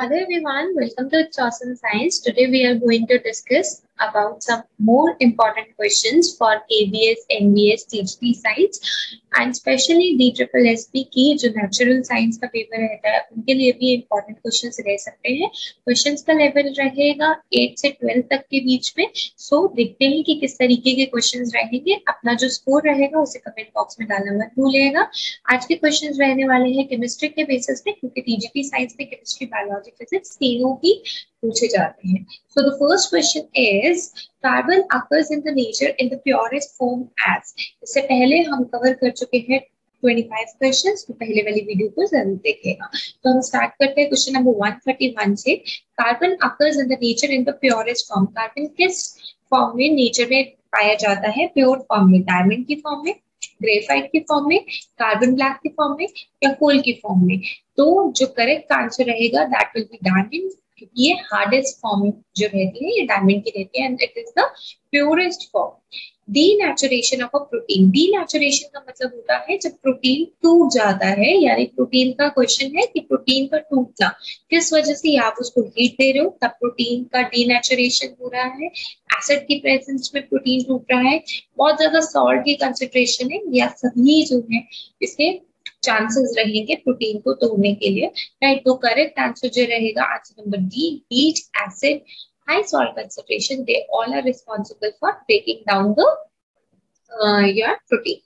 Hello everyone, welcome to Chosen Science. Today we are going to discuss about some more important questions for KVS, NVS, TGT sites and especially DSSP की जो natural science का paper रहता है उनके लिए भी important questions रह सकते हैं. Questions का level रहेगा 8 से 12 तक के बीच में. So देखते हैं कि किस तरीके के questions रहेंगे. अपना जो score रहेगा उसे comment box में डालना मत भूलिएगा. आज के questions रहने वाले हैं chemistry के basis पे क्योंकि TGT science में chemistry, biology, physics तीनों ही पूछे जाते हैं. So the first question is carbon occurs in the nature in the purest form as. इससे पहले हम कवर कर चुके हैं 25 questions, तो पहले वाली वीडियो को जरूर देखिएगा. तो हम स्टार्ट करते हैं क्वेश्चन नंबर 131 से. Carbon occurs in the nature in the purest form. Carbon किस फॉर्म में नेचर में पाया जाता है? प्योर फॉर्म में, डायमंड की फॉर्म में, ग्रेफाइट की फॉर्म में, कार्बन ब्लैक की फॉर्म में या कोल की फॉर्म में? तो जो करेक्ट आंसर रहेगा दैट विल बी डायमंड, क्योंकि ये हार्डेस्ट फॉर्म जो रहती है ये डायमंड की रहती है and it is the purest form. Denaturation of a protein. Denaturation का मतलब होता है जब प्रोटीन टूट जाता है, यानी प्रोटीन का क्वेश्चन है कि प्रोटीन का टूटना किस वजह से, आप उसको हीट दे रहे हो तब प्रोटीन का डीनेचुरेशन हो रहा है, एसिड की प्रेजेंस में प्रोटीन टूट रहा है, बहुत ज्यादा सॉल्ट की कंसेंट्रेशन है, या सभी जो है इसके चांसेस रहेंगे प्रोटीन को तोड़ने के लिए. राइट, तो करेक्ट आंसर जो रहेगा answer number D, heat, acid, high salt concentration, they all are responsible for breaking down the your protein.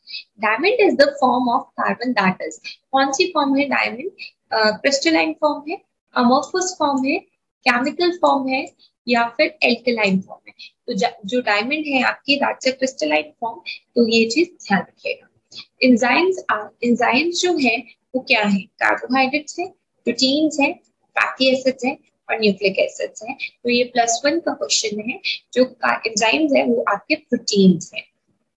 Diamond is the form of carbon that is. कौन सी फॉर्म है डायमंड? क्रिस्टलाइन फॉर्म है, amorphous form है, chemical form है या फिर alkaline form है? तो जो डायमंड है आपकी दैट्स अ क्रिस्टलाइन फॉर्म, तो ये चीज ध्यान रखिएगा. एंजाइम्स जो है वो क्या है? कार्बोहाइड्रेट्स है, प्रोटीन्स है, फैटी एसिड्स है और न्यूक्लिक एसिड्स है. तो ये +1 का क्वेश्चन है. जो एंजाइम्स है वो आपके प्रोटीन्स है.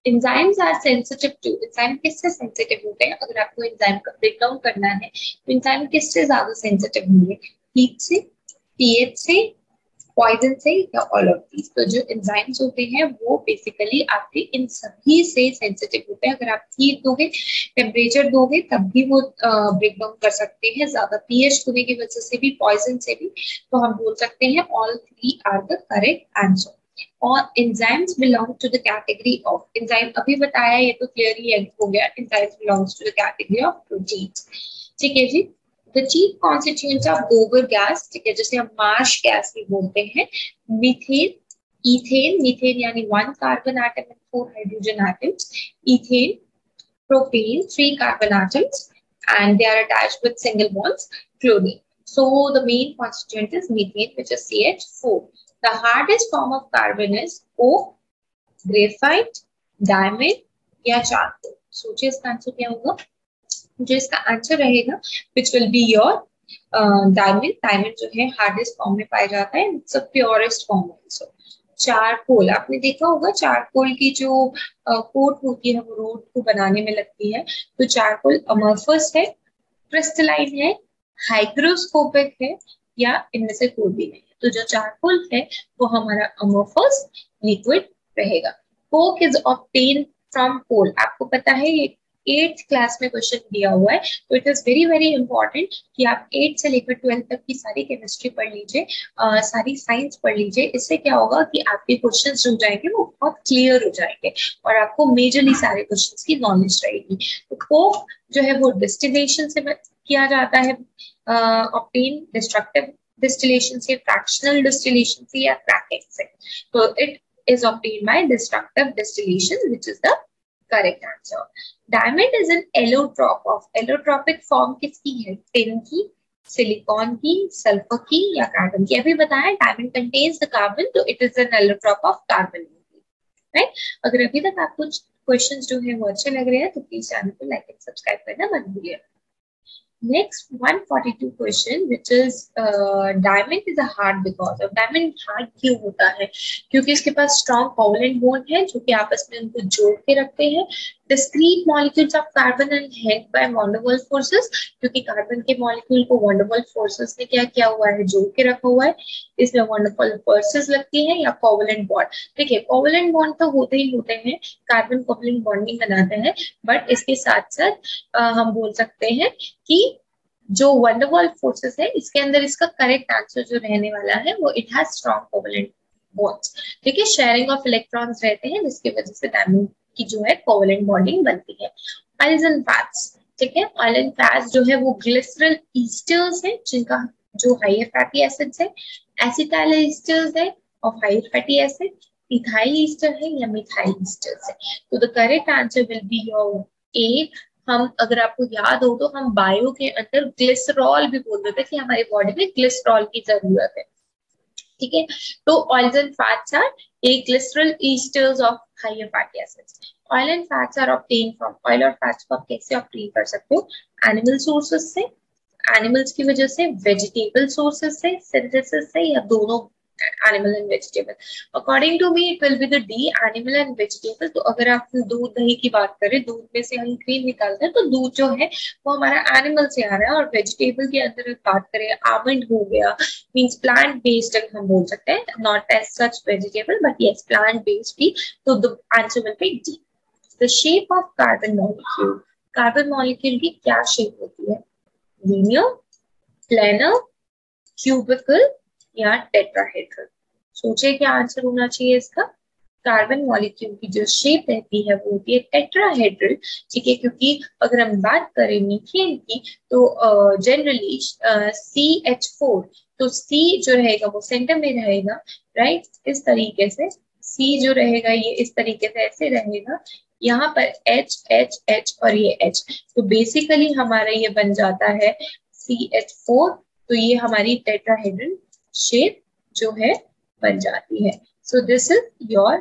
Enzymes are sensitive to. Enzyme किससे सेंसिटिव होते हैं? अगर आपको एंजाइम का ब्रेकडाउन करना है तो एंजाइम किससे ज्यादा सेंसिटिव होंगे? हीट से, पीएच से, पॉइजन से या ऑल ऑफ दीज? तो जो एंजाइम्स होते हैं वो बेसिकली आपके इन सभी से सेंसिटिव होते हैं. अगर आप हीट दोगे, टेम्परेचर दोगे तब भी वो ब्रेक डाउन कर सकते हैं, ज्यादा पीएच होने की वजह से भी, पॉइजन से भी. तो हम बोल सकते हैं all three are the correct answer. और enzymes belong to the category of. Enzyme अभी बताया, ये तो क्लियरली हो गया. Enzymes belongs to the category of proteins. ठीक है जी. The chief constituents of gobar gas, ठीक है, जैसे हम मार्श गैस भी बोलते हैं, मीथेन, ईथेन, मीथेन यानी 1 carbon atom and 4 hydrogen atoms, ethane, propane, 3 carbon atoms and they are attached with single bonds, chlorine. So the main constituent is methane, which is CH4. The hardest form of carbon is oak, graphite, diamond या charcoal. सोचिए इसका answer क्या होगा? जो इसका answer रहेगा which will be your diamond. Diamond जो है हार्डेस्ट फॉर्म में पाया जाता है, it's a purest form also. Charcoal, आपने देखा होगा चारकोल की जो कोट होती है वो रोड को बनाने में लगती है. तो चारकोल अमोर्फस है, क्रिस्टलाइन है, हाइग्रोस्कोपिक है या इनमें से कोई भी नहीं है? तो जो चारकोल है वो हमारा अमोर्फस लिक्विड रहेगा. Coke is obtained from coal. आपको पता है ये 8th क्लास में क्वेश्चन दिया हुआ है, तो it is very very important कि आप 8 से लेकर 12 तक की सारी केमिस्ट्री पढ़ लीजिए, सारी साइंस पढ़ लीजिए. इससे क्या होगा कि आपके क्वेश्चंस जो जाएंगे वो बहुत क्लियर हो जाएंगे और आपको मेजरली सारे क्वेश्चंस की नॉलेज रहेगी. तो कोक जो है वो डिस्टिलेशन से किया जाता है, ऑब्टेन डिस्ट्रक्टिव डिस्टिलेशन से, फ्रैक्शनल डिस्टिलेशन से या क्रैकिंग से. तो it is obtain by destructive distillation, which is the correct answer. Diamond is an allotrope of. Allotropic form किसकी है? टिन की, सिलिकॉन की, सल्फर की या कार्बन की? अभी बताया डायमंड कंटेन्स द कार्बन, तो it is an allotrope of carbon. Right, अगर अभी तक आपको क्वेश्चन जो है वो अच्छे लग रहे हैं तो प्लीज चैनल को लाइक एंड सब्सक्राइब करना मत भूलिएगा. Next 142 question, which is diamond is a hard because of. diamond hard क्यों होता है? क्योंकि इसके पास strong covalent bond है जो कि आपस में उनको जोड़ के रखते हैं. Discrete molecules of carbon are held by van der Waals forces, क्योंकि कार्बन के मॉलिक्यूल को van der Waals forces ने क्या किया हुआ है? जोड़ के रखा हुआ है. इसमें van der Waals forces लगती है या covalent bond. ठीक है, covalent bond तो होते ही होते हैं, कार्बन covalent bonding बनाते हैं, बट इसके साथ साथ हम बोल सकते हैं कि जो वंडरवॉल फोर्सेस है इसके अंदर इसका करेक्ट आंसर जो रहने वाला है वो it has strong covalent bonds, ठीक है, शेयरिंग ऑफ इलेक्ट्रॉन्स रहते हैं जिसकी वजह से डायमंड की जो है कोवेलेंट बॉन्डिंग बनती है। ऑयल्स एंड फैट्स, ठीक है, ऑयल एंड फैट्स जो है वो ग्लिसरल ईस्टर्स हैं जिनका जो हायर फैटी एसिड्स है, एसिटाइल ईस्टर्स है of higher fatty acid, ethyl ester है या मिथाइल ईस्टर्स है। तो the correct answer will be your A. हम अगर आपको याद हो तो हम बायो के अंदर ग्लिसरॉल भी बोल रहे थे कि हमारी बॉडी में ग्लिसरॉल की जरूरत है, ठीक है। तो oils and fats are a glycerol esters of higher fatty acids. Oil and fats are obtain from, oil और फैट्स को आप कैसे ऑब्टेन कर सकते हो? एनिमल सोर्सेस से, एनिमल्स की वजह से, वेजिटेबल सोर्सेस से, सिंथेसिस से, या दोनों animal and vegetable. According to me it will be the D, animal and vegetable. तो अगर आप दूध दही की बात करें, दूध में से हम क्रीम निकालते हैं तो दूध जो है वो हमारा एनिमल से आ रहा है, और वेजिटेबल के अंदर बात करें आमंड हो गया, मीन्स प्लांट बेस्ड हम बोल सकते हैं, not as such vegetable but yes plant based भी। तो the answer will be D. The shape of carbon molecule, carbon molecule की क्या शेप होती है? लीनियर, प्लैनर, क्यूबिकल या टेट्राहेड्रल। सोचे क्या आंसर होना चाहिए इसका? कार्बन मॉलिक्यूल की जो शेप रहती है वो होती है टेट्राहेड्रल, ठीक है, क्योंकि अगर हम बात करें मीथेन की तो जनरली CH4, तो C जो रहेगा वो सेंटर में रहेगा, राइट, इस तरीके से C जो रहेगा ये इस तरीके से ऐसे रहेगा, यहाँ पर H H H और ये H, तो बेसिकली हमारा ये बन जाता है CH4, तो ये हमारी टेट्राहेड्रल शेप जो है बन जाती है। So this is your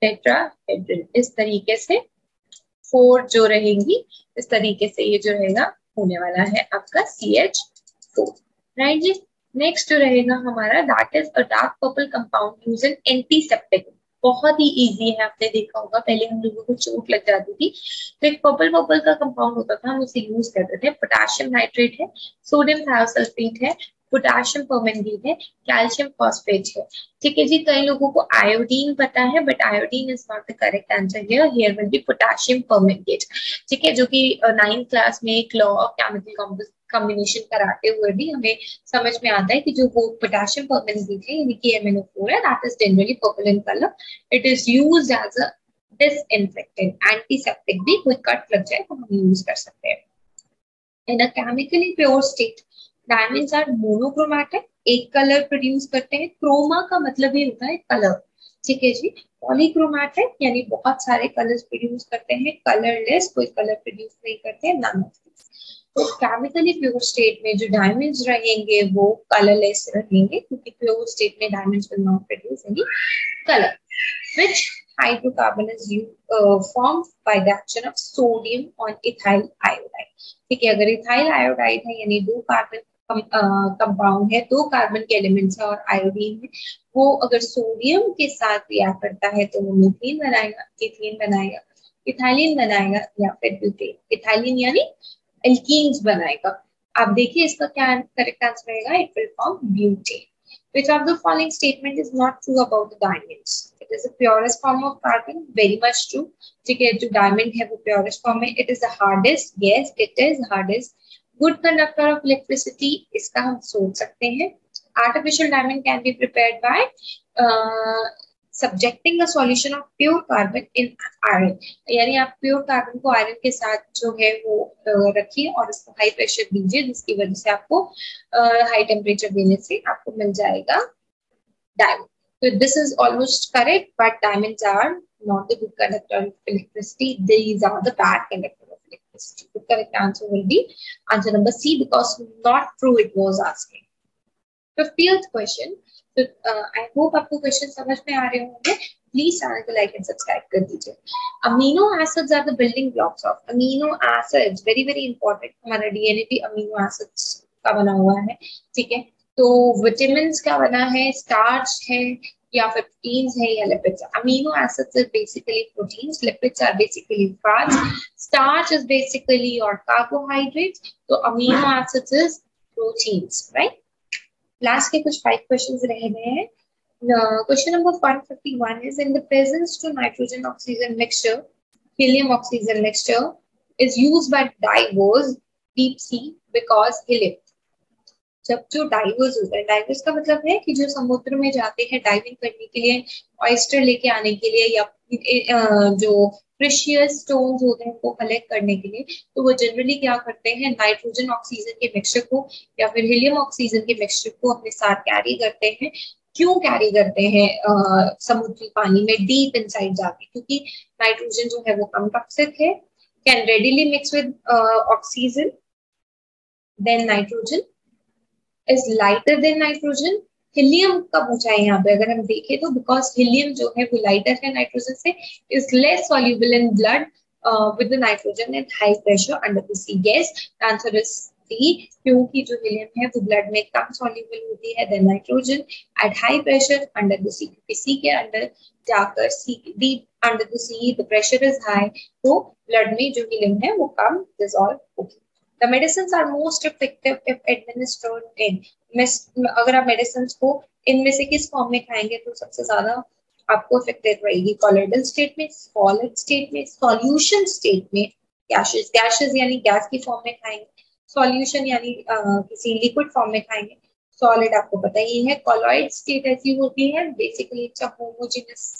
tetrahedral. इस तरीके से 4 जो रहेंगी इस तरीके से ये जो रहेगा होने वाला है आपका CH4, राइट जी। नेक्स्ट जो रहेगा हमारा that is a dark purple compound use in antiseptic. बहुत ही इजी है, आपने देखा होगा पहले हम लोगों को चोट लग जाती थी तो एक पर्पल का कंपाउंड होता था, हम उसे यूज करते थे। पोटेशियम नाइट्रेट है, सोडियम थायोसल्फेट है, पोटेशियम परमैंगनेट है, कैल्शियम फॉस्फेट है, ठीक है जी। कई लोगों को आयोडीन पता है but iodine is not the correct answer here, here will be potassium permanganate, ठीक है, जो कि 9th क्लास में एक लॉ ऑफ केमिकल कॉम्बिनेशन कराते हुए भी हमें समझ में आता है कि जो वो पोटेशियम परमैंगनेट है यानी कि MnO4 है, that is generally purple in colour, it is used as a disinfectant, antiseptic भी, कोई कट लग जाए तो हम यूज कर सकते हैं। In a chemically pure state diamonds are monochromatic, एक कलर प्रोड्यूस करते हैं, क्रोमा का मतलब ये होता है कलर, ठीक है जी। पॉलीक्रोमैटिक यानी बहुत सारे कलर्स प्रोड्यूस करते हैं, कलरलेस, कोई कलर प्रोड्यूस नहीं करते हैं, नॉन। तो केमिकली प्योर स्टेट में जो डायमंड्स रहेंगे वो कलरलेस रहेंगे क्योंकि प्योर स्टेट में diamonds will not produce any colour. Which hydrocarbon is formed by the action of sodium on ethyl iodide, ठीक है। अगर इथाइल आयोडाइड है यानी दो कार्बन कंपाउंड है, दो कार्बन के एलिमेंट्स है और आयोडीन है, वो अगर सोडियम के साथ रिएक्ट करता है तो वो मीथेन बनाएगा, एथीन बनाएगा, इथाइलिन बनाएगा या फिर ब्यूटेन, इथाइलिन यानी एल्कीन्स बनाएगा। आप देखिए इसका क्या करेक्ट आंसर रहेगा, it will form butane. Which of the following statement is not true about the diamonds? It is the purest form of carbon, very much true. ठीक है, जो diamond है वो purest form है. It is the hardest, yes, it is hardest. Good conductor of electricity, इसका हम सोच सकते हैं. Artificial diamond can be prepared by subjecting a solution of pure carbon in iron. यानी आप pure carbon को iron के साथ जो है वो रखिए और इसको high pressure दीजिए, जिसकी वजह से आपको high temperature देने से आपको मिल जाएगा diamond. So this is almost correct, but diamonds are not the good conductor of electricity. These are the bad conductor of electricity. The correct answer will be answer number C because not true it was asking. 50th question. तो I hope आपको question समझ में आ रहे होंगे, please channel को like and subscribe कर दीजिए। Amino acids are the building blocks of, amino acids very very important, हमारा DNA भी अमीनो एसिड्स का बना हुआ है, ठीक है। तो विटामिन्स का बना है, स्टार्च है या फिर प्रोटीन्स है या lipids. Amino acids are basically proteins, lipids are basically fats, starch is basically your carbohydrates, तो amino acids is proteins, right. Last के कुछ 5 क्वेश्चंस रह गए हैं। Question number 151 is in the presence to nitrogen oxygen mixture, helium oxygen mixture is used by divers deep sea because हिलिप। जब जो diverse होता है, डाइवर्स का मतलब है कि जो समुद्र में जाते हैं डाइविंग करने के लिए, ऑयस्टर लेके आने के लिए या जो प्रेशियस स्टोन्स होते हैं उनको कलेक्ट करने के लिए, तो वो जनरली क्या करते हैं, नाइट्रोजन ऑक्सीजन के मिक्सचर को या फिर हीलियम ऑक्सीजन के मिक्सचर को अपने साथ कैरी करते हैं। क्यों कैरी करते हैं समुद्री पानी में डीप इनसाइड जाके? क्योंकि नाइट्रोजन जो है वो कम टॉक्सिक है, can readily mix with oxygen, then nitrogen is lighter than nitrogen. Helium का पूछा है यहाँ पे, अगर हम देखें तो बिकॉज हीलियम जो है वो लाइटर है नाइट्रोजन से, is less soluble in blood with the nitrogen at high pressure under the sea. Gas answer is C, क्योंकि जो हीलियम है वो ब्लड में कम सॉल्युबल होती है then nitrogen at high pressure under the sea, क्योंकि सी के अंदर जाकर sea deep under the sea the pressure is high, तो ब्लड में जो हीलियम है वो कम डिसॉल्व होगी। The medicines are most effective if administered in, अगर आप medicines को इनमें से किस फॉर्म में खाएंगे तो सबसे ज्यादा आपको इफेक्टेड रहेगी, कोलोइडल स्टेट में, सॉलिड स्टेट में, सॉल्यूशन स्टेट में, गैसेस, गैसेस यानी गैस की फॉर्म में खाएंगे, सॉल्यूशन यानी किसी लिक्विड फॉर्म में खाएंगे, सॉलिड आपको पता ही है। कोलोइड स्टेट ऐसी होती है basically it's a homogeneous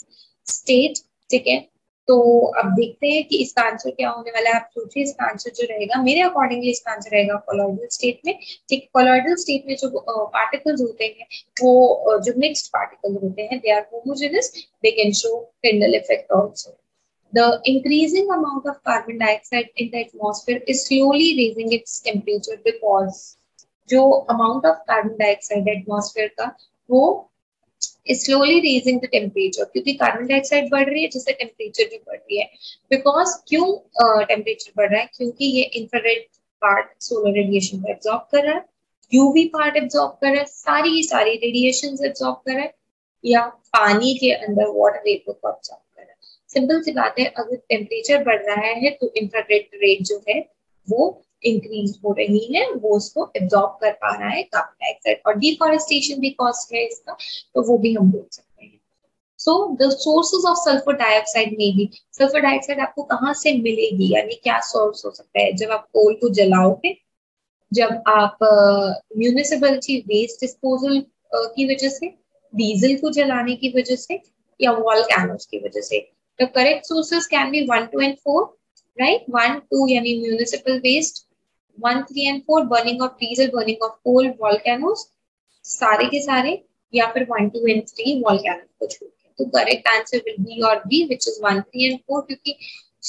state, ठीक है। तो अब देखते हैं कि इसका आंसर क्या होने वाला है, आप सोचिए इसका आंसर जो रहेगा, मेरे अकॉर्डिंगली इसका आंसर रहेगा कोलोइडल स्टेट में, ठीक। कोलोइडल स्टेट में जो पार्टिकल्स होते हैं वो जो मिक्स्ड पार्टिकल होते हैं they are homogeneous, they can show Tyndall effect also. The increasing amount of carbon dioxide in the atmosphere is slowly raising its temperature because जो amount of carbon dioxide atmosphere का वो slowly raising the temperature, क्योंकि carbon dioxide बढ़ रही है जिससे temperature भी बढ़ रही है। बिकॉज क्यों टेम्परेचर बढ़ रहा है, क्योंकि ये इंफ्रारेड पार्ट सोलर रेडिएशन को एब्जॉर्ब कर रहा है, यूवी पार्ट एब्जॉर्ब कर रहा है, सारी रेडिएशन एब्जॉर्ब कर रहा है, या पानी के अंदर वाटर वेपर को एब्जॉर्ब कर रहा है। सिंपल सी बात है, अगर टेम्परेचर बढ़ रहा है तो इंफ्रारेड रेट जो है वो इंक्रीज हो रही है, वो उसको एब्जॉर्ब कर पा रहा है कार्बन डाइऑक्साइड, और डिफॉरेस्टेशन भी कॉज है इसका, तो वो भी हम बोल सकते हैं। So the sources of sulphur dioxide में भी, सल्फर डाइऑक्साइड आपको कहाँ से मिलेगी, यानी क्या सोर्स हो सकता है, जब आप कोल को जलाओगे, जब आप म्यूनिसिपलिटी वेस्ट डिस्पोजल की वजह से, डीजल को जलाने की वजह से, या वॉल्केनोज की वजह से। The correct sources can be 1, 2 and 4, राइट। 1, 2 यानी municipal waste, 1, 3 and 4 burning of diesel, burning of coal, volcanoes सारे के सारे, या फिर 1, 2 एंड 3 वॉल्केनोज को छोड़ के। तो करेक्ट आंसर विल बी और बी विच इज 1, 3 एंड 4, क्योंकि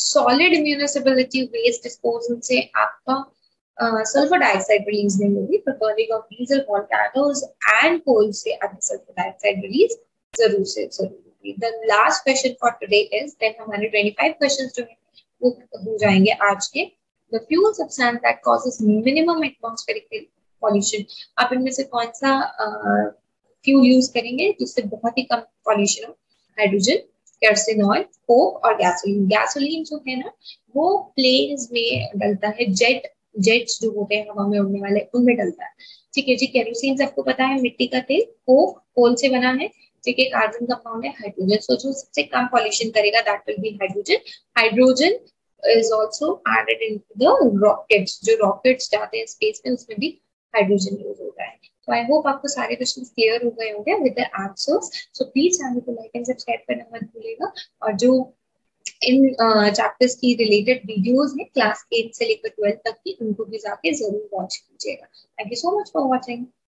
सॉलिड म्यूनिसिपलिटी वेस्ट डिस्पोजल से आपका सल्फर डाइऑक्साइड रिलीज नहीं होगी, पर burning of diesel, volcanoes and coal से आपकी सल्फर डाइऑक्साइड रिलीज जरूर से जरूर होगी। The last question for today is, then हमारे 25 क्वेश्चन जो है हो जाएंगे आज के। The fuel substance that causes minimum atmospheric pollution, आप इनमें से कौन सा फ्यूल यूज करेंगे जिससे बहुत ही कम पॉल्यूशन हो? हाइड्रोजन, केरोसिन ऑयल, कोक और गैसोलीन। गैसोलीन जो है ना वो प्लेन्स में डलता है, जेट्स जो होते हैं हवा में उड़ने वाले उनमें डलता है, ठीक है जी। केरोसिन सबको पता है मिट्टी का तेल, कोक कोल से बना है, ठीक है, कार्बन कंपाउंड है, हाइड्रोजन। सोचो सबसे कम पॉल्यूशन करेगा, that will be hydrogen. Hydrogen is also added into the rockets, जो rockets जाते हैं space में उसमें भी hydrogen use होता है। तो I hope आपको सारे questions clear हो गए होंगे with the answers। So please channel को like and subscribe करना मत भूलिएगा, और जो इन chapters की related videos हैं class 8 से लेकर 12 तक की, उनको भी जाके जरूर watch कीजिएगा। Thank you so much for watching।